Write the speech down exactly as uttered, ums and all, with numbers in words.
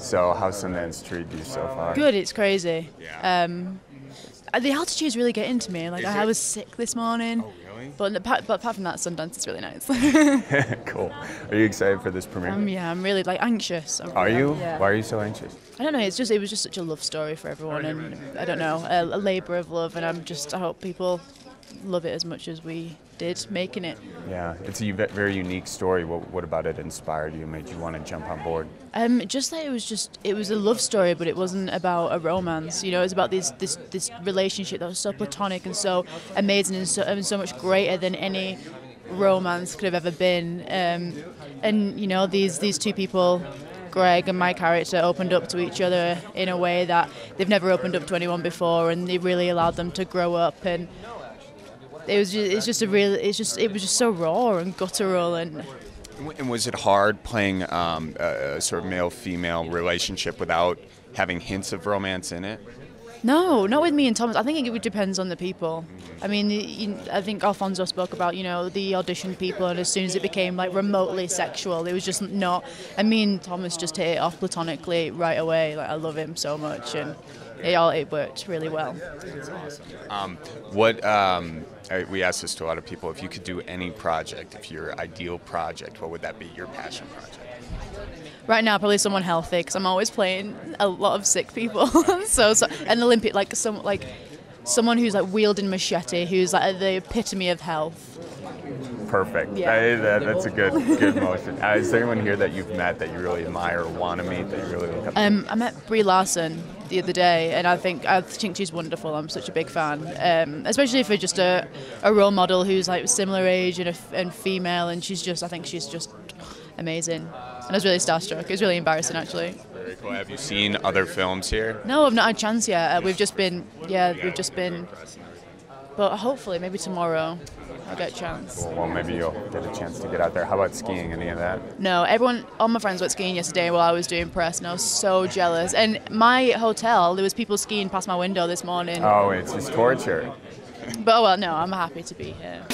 So how's Sundance treated you so far? Good, it's crazy. Yeah. Um, the altitude's really getting to me. Like, I, I was sick this morning. Oh, really? But, apart, but apart from that, Sundance is really nice. Cool. Are you excited for this premiere? Um, yeah, I'm really, like, anxious. I'm are really, you? Yeah. Why are you so anxious? I don't know. It's just, it was just such a love story for everyone, and I don't know, a, a labour of love, and I'm just, I hope people love it as much as we did making it. Yeah, it's a very unique story. What, what about it inspired you, made you want to jump on board? Um, just that it was just, it was a love story, but it wasn't about a romance. You know, it was about this this this relationship that was so platonic and so amazing and so and so much greater than any romance could have ever been. Um, and you know, these these two people, Greg and my character, opened up to each other in a way that they've never opened up to anyone before, and they really allowed them to grow up. And it was just, it's just a real, it's just, it was just so raw and guttural. And and was it hard playing um, a sort of male-female relationship without having hints of romance in it? No, not with me and Thomas. I think it depends on the people. I mean, I think Alfonso spoke about, you know, the audition people, and as soon as it became, like, remotely sexual, it was just not. I mean, Thomas just hit it off platonically right away. Like, I love him so much, and it all it worked really well. That's awesome. Um, what, um, we asked this to a lot of people, if you could do any project, if your ideal project, what would that be, your passion project? Right now, probably someone healthy, because I'm always playing a lot of sick people. so, so an Olympic, like some, like someone who's like wielding machete, who's like the epitome of health. Perfect. Yeah. That, that, that's a good, good motion. Uh, is there anyone here that you've met that you really admire or want to meet that you really look up to? Um, I met Brie Larson the other day, and I think I think she's wonderful. I'm such a big fan, um, especially for just a, a role model who's like similar age and a, and female, and she's just, I think she's just amazing. And I was really starstruck. It was really embarrassing, actually. Very cool. Have you seen other films here? No, I've not had a chance yet. Uh, we've just been, yeah, we've just been. But hopefully, maybe tomorrow, I'll get a chance. Well, well, maybe you'll get a chance to get out there. How about skiing, any of that? No, everyone, all my friends went skiing yesterday while I was doing press, and I was so jealous. And my hotel, there was people skiing past my window this morning. Oh, it's just torture. But, well, no, I'm happy to be here.